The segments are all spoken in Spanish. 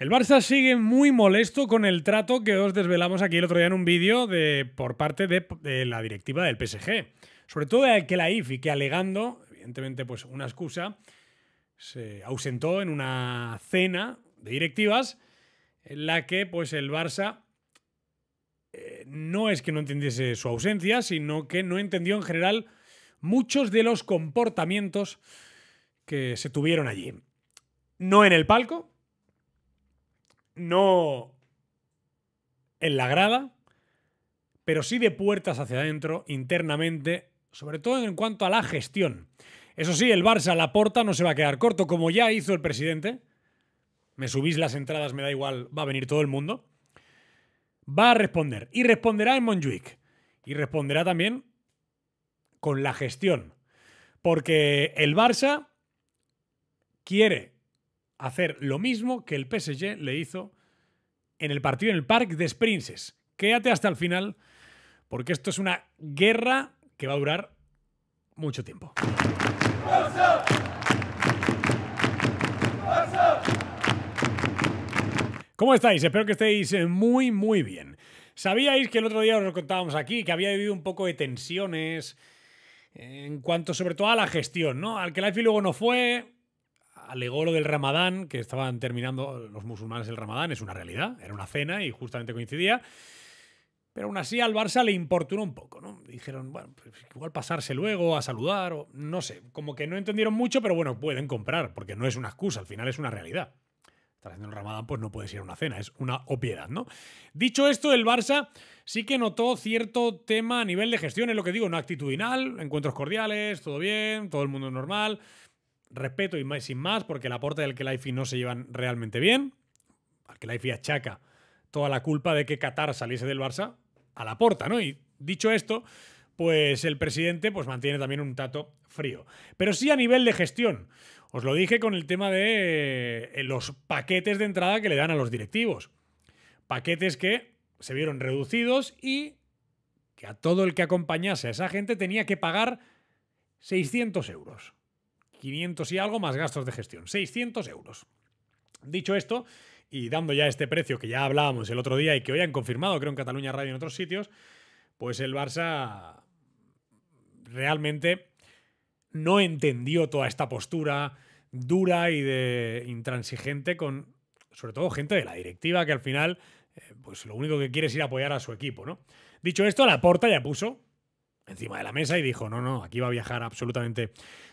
El Barça sigue muy molesto con el trato que os desvelamos aquí el otro día en un vídeo por parte de la directiva del PSG. Sobre todo de Al-Khelaïfi, que alegando, evidentemente pues una excusa, se ausentó en una cena de directivas en la que pues el Barça no es que no entendiese su ausencia, sino que no entendió en general muchos de los comportamientos que se tuvieron allí. No en el palco, no en la grada, pero sí de puertas hacia adentro, internamente, sobre todo en cuanto a la gestión. Eso sí, el Barça, Laporta, no se va a quedar corto, como ya hizo el presidente. Me subís las entradas, me da igual, va a venir todo el mundo. Va a responder. Y responderá en Montjuic. Y responderá también con la gestión. Porque el Barça quiere hacer lo mismo que el PSG le hizo en el partido en el Parc des Princes. Quédate hasta el final, porque esto es una guerra que va a durar mucho tiempo. ¡Barça! ¡Barça! ¿Cómo estáis? Espero que estéis muy, muy bien. Sabíais que el otro día os lo contábamos aquí, que había vivido un poco de tensiones en cuanto sobre todo a la gestión, ¿no? Al-Khelaïfi luego no fue, alegó lo del Ramadán, que estaban terminando los musulmanes el Ramadán, es una realidad, era una cena y justamente coincidía. Pero aún así al Barça le importunó un poco, ¿no? Dijeron, bueno, pues igual pasarse luego a saludar, o no sé, como que no entendieron mucho, pero bueno, pueden comprar, porque no es una excusa, al final es una realidad. Estás haciendo el Ramadán, pues no puedes ir a una cena, es una obviedad, ¿no? Dicho esto, el Barça sí que notó cierto tema a nivel de gestión, es lo que digo, no actitudinal, encuentros cordiales, todo bien, todo el mundo normal, respeto y sin más, porque Laporta y Al-Khelaïfi no se llevan realmente bien. Al-Khelaïfi achaca toda la culpa de que Qatar saliese del Barça a Laporta, ¿no? Y dicho esto, pues el presidente pues mantiene también un trato frío. Pero sí a nivel de gestión. Os lo dije con el tema de los paquetes de entrada que le dan a los directivos. Paquetes que se vieron reducidos y que a todo el que acompañase a esa gente tenía que pagar 600 euros. 500 y algo más gastos de gestión. 600 euros. Dicho esto, y dando ya este precio que ya hablábamos el otro día y que hoy han confirmado, creo en Cataluña Radio y en otros sitios, pues el Barça realmente no entendió toda esta postura dura y de intransigente con, sobre todo, gente de la directiva que al final, pues lo único que quiere es ir a apoyar a su equipo, ¿no? Dicho esto, Laporta ya puso encima de la mesa y dijo, no, no, aquí va a viajar absolutamente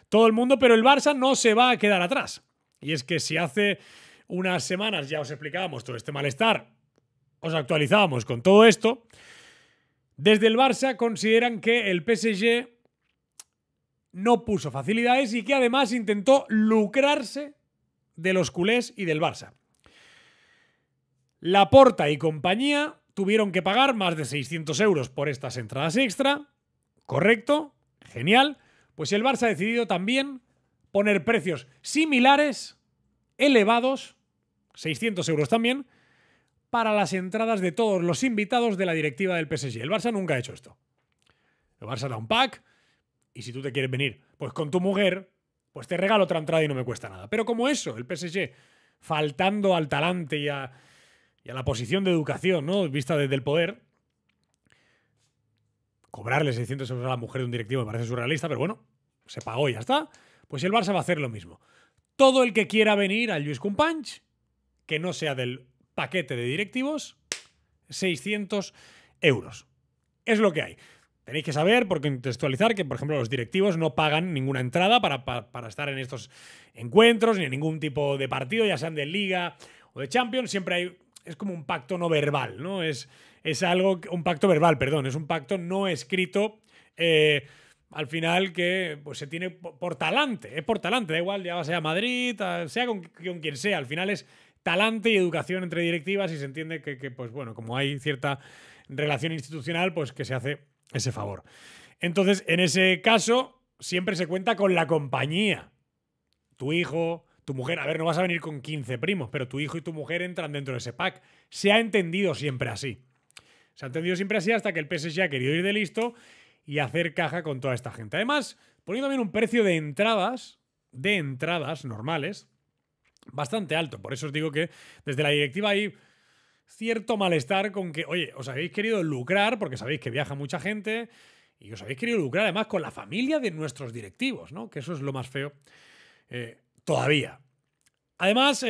todo el mundo, pero el Barça no se va a quedar atrás. Y es que si hace unas semanas ya os explicábamos todo este malestar, os actualizábamos con todo esto, desde el Barça consideran que el PSG no puso facilidades y que además intentó lucrarse de los culés y del Barça. Laporta y compañía tuvieron que pagar más de 600 euros por estas entradas extra, correcto, genial, pues el Barça ha decidido también poner precios similares, elevados, 600 euros también, para las entradas de todos los invitados de la directiva del PSG. El Barça nunca ha hecho esto. El Barça da un pack y si tú te quieres venir pues con tu mujer, pues te regalo otra entrada y no me cuesta nada. Pero como eso, el PSG, faltando al talante y a la posición de educación, ¿no? Vista desde el poder, cobrarle 600 euros a la mujer de un directivo me parece surrealista, pero bueno, se pagó y ya está. Pues el Barça va a hacer lo mismo. Todo el que quiera venir al Luis Companys, que no sea del paquete de directivos, 600 euros. Es lo que hay. Tenéis que saber, por contextualizar, que por ejemplo los directivos no pagan ninguna entrada para estar en estos encuentros, ni en ningún tipo de partido, ya sean de Liga o de Champions. Siempre hay, es como un pacto no verbal, ¿no? Es algo, un pacto verbal, perdón, es un pacto no escrito, al final que pues se tiene por talante, es por talante, da igual, ya sea Madrid, sea con quien sea, al final es talante y educación entre directivas y se entiende que pues bueno, como hay cierta relación institucional, pues que se hace ese favor. Entonces, en ese caso, siempre se cuenta con la compañía. Tu hijo, tu mujer, a ver, no vas a venir con 15 primos, pero tu hijo y tu mujer entran dentro de ese pack. Se ha entendido siempre así. Se ha entendido siempre así hasta que el PSG ha querido ir de listo y hacer caja con toda esta gente. Además, poniendo también un precio de entradas normales, bastante alto. Por eso os digo que desde la directiva hay cierto malestar con que, oye, os habéis querido lucrar, porque sabéis que viaja mucha gente, y os habéis querido lucrar además con la familia de nuestros directivos, ¿no? Que eso es lo más feo todavía. Además,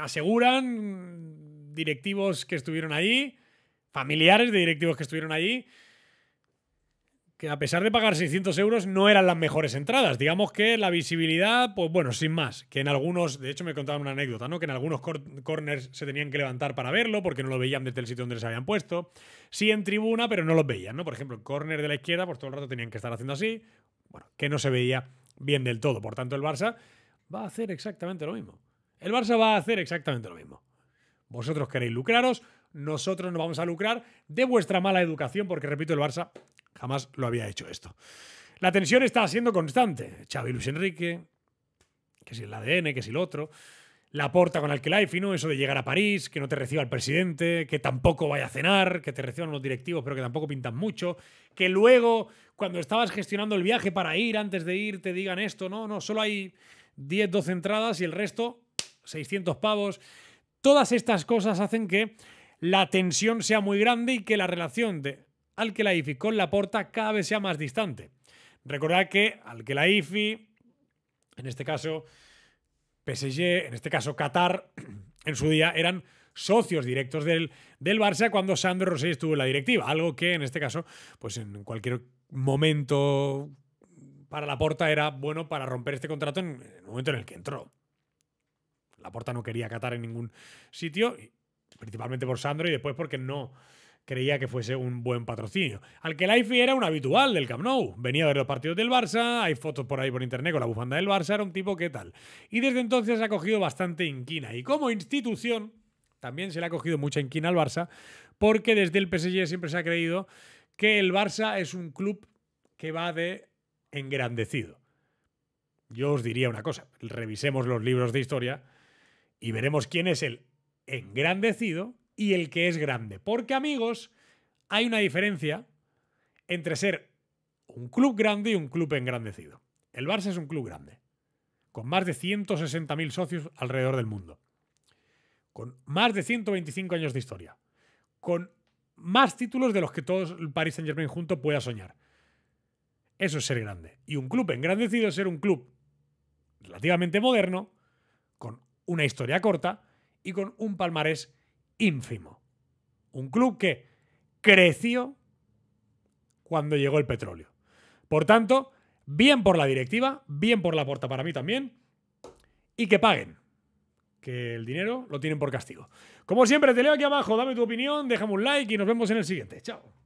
aseguran directivos que estuvieron allí, familiares de directivos que estuvieron allí, que a pesar de pagar 600 euros no eran las mejores entradas. Digamos que la visibilidad, pues bueno, sin más. Que en algunos, de hecho me contaban una anécdota, ¿no? Que en algunos corners se tenían que levantar para verlo porque no lo veían desde el sitio donde les habían puesto. Sí en tribuna, pero no los veían, ¿no? Por ejemplo, el corner de la izquierda, pues todo el rato tenían que estar haciendo así. Bueno, que no se veía bien del todo. Por tanto, el Barça va a hacer exactamente lo mismo. El Barça va a hacer exactamente lo mismo. Vosotros queréis lucraros, nosotros nos vamos a lucrar de vuestra mala educación porque, repito, el Barça jamás lo había hecho esto. La tensión está siendo constante. Xavi, Luis Enrique, que si el ADN, que si el otro. Laporta con Al-Khelaïfi, ¿no? Eso de llegar a París, que no te reciba el presidente, que tampoco vaya a cenar, que te reciban los directivos, pero que tampoco pintan mucho. Que luego, cuando estabas gestionando el viaje para ir, antes de ir, te digan esto. No, no, solo hay 10, 12 entradas y el resto, 600 pavos. Todas estas cosas hacen que la tensión sea muy grande y que la relación de Al-Khelaïfi con Laporta cada vez sea más distante. Recordad que Al-Khelaïfi, en este caso PSG, en este caso Qatar, en su día eran socios directos del Barça cuando Sandro Rossell estuvo en la directiva, algo que en este caso, pues en cualquier momento para Laporta era bueno para romper este contrato en el momento en el que entró. Laporta no quería Qatar en ningún sitio, principalmente por Sandro y después porque no creía que fuese un buen patrocinio. Al-Khelaïfi era un habitual del Camp Nou. Venía a ver los partidos del Barça, hay fotos por ahí por internet con la bufanda del Barça, era un tipo que tal. Y desde entonces ha cogido bastante inquina. Y como institución también se le ha cogido mucha inquina al Barça, porque desde el PSG siempre se ha creído que el Barça es un club que va de engrandecido. Yo os diría una cosa, revisemos los libros de historia y veremos quién es el engrandecido y el que es grande. Porque, amigos, hay una diferencia entre ser un club grande y un club engrandecido. El Barça es un club grande, con más de 160.000 socios alrededor del mundo, con más de 125 años de historia, con más títulos de los que todos el París Saint-Germain junto pueda soñar. Eso es ser grande. Y un club engrandecido es ser un club relativamente moderno, con una historia corta y con un palmarés ínfimo. Un club que creció cuando llegó el petróleo. Por tanto, bien por la directiva, bien por Laporta para mí también, y que paguen. Que el dinero lo tienen por castigo. Como siempre, te leo aquí abajo, dame tu opinión, déjame un like y nos vemos en el siguiente. Chao.